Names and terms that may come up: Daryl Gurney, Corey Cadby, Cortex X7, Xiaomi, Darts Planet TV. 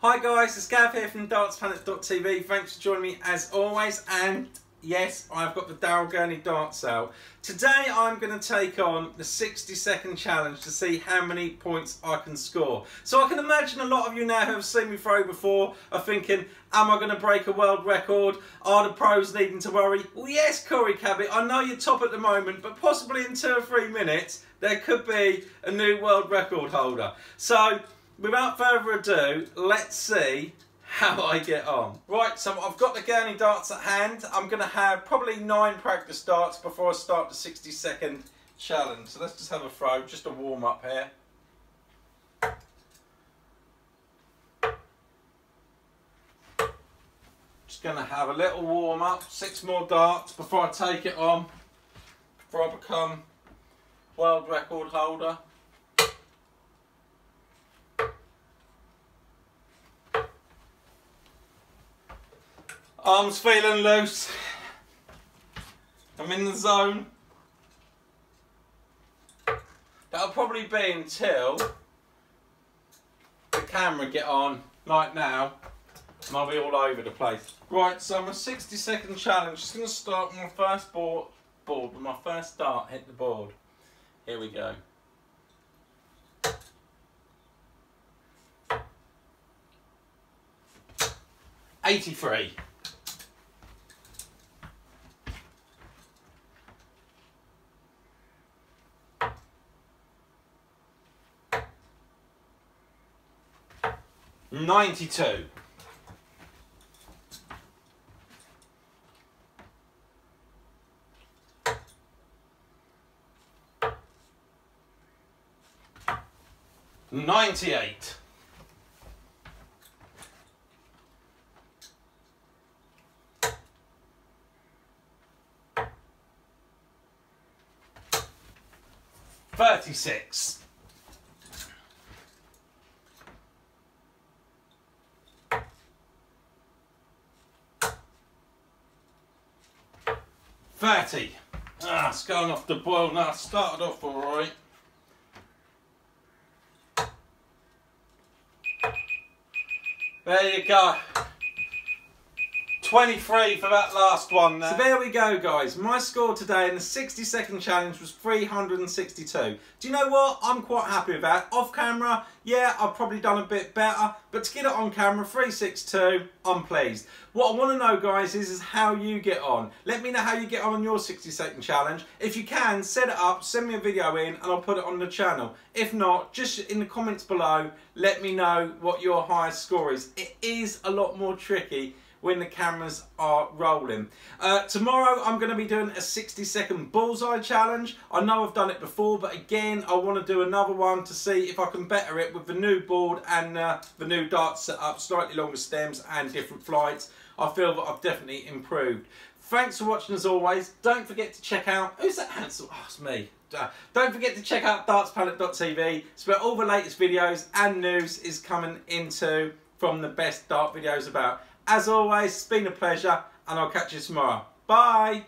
Hi guys, it's Gav here from Darts Planet TV. Thanks for joining me as always, and yes, I've got the Daryl Gurney dart sale. Today I'm going to take on the 60-second challenge to see how many points I can score. So I can imagine a lot of you now who have seen me throw before are thinking, am I going to break a world record? Are the pros needing to worry? Well yes, Corey Cadby, I know you're top at the moment, but possibly in 2 or 3 minutes there could be a new world record holder. So without further ado, let's see how I get on. Right, so I've got the Gurney darts at hand. I'm going to have probably 9 practice darts before I start the 60-second challenge. So let's just have a throw, just a warm-up here. Just going to have a little warm-up, 6 more darts before I take it on, before I become world record holder. Arms feeling loose, I'm in the zone. That'll probably be until the camera get on, like now, and I'll be all over the place. Right, so my 60-second challenge, just going to start with my first board, with my first dart, hit the board. Here we go. $83. 92. 98. 36. 30. Ah, it's going off the boil now. I started off all right. 23 for that last one there. So there we go guys, my score today in the 60-second challenge was 362. Do you know what? I'm quite happy with that. Off camera, yeah, I've probably done a bit better, but to get it on camera, 362, I'm pleased. What I want to know guys is how you get on. Let me know how you get on your 60-second challenge. If you can, set it up, send me a video in and I'll put it on the channel. If not, just in the comments below, let me know what your highest score is. It is a lot more tricky when the cameras are rolling. Tomorrow I'm going to be doing a 60-second bullseye challenge. I know I've done it before, but again I want to do another one to see if I can better it with the new board and the new dart setup, slightly longer stems and different flights. I feel that I've definitely improved. Thanks for watching as always. Don't forget to check out... Who's that handsome? Oh, it's me. Don't forget to check out dartsplanet.tv. It's where all the latest videos and news is coming into from the best dart videos about. As always, it's been a pleasure and I'll catch you tomorrow. Bye!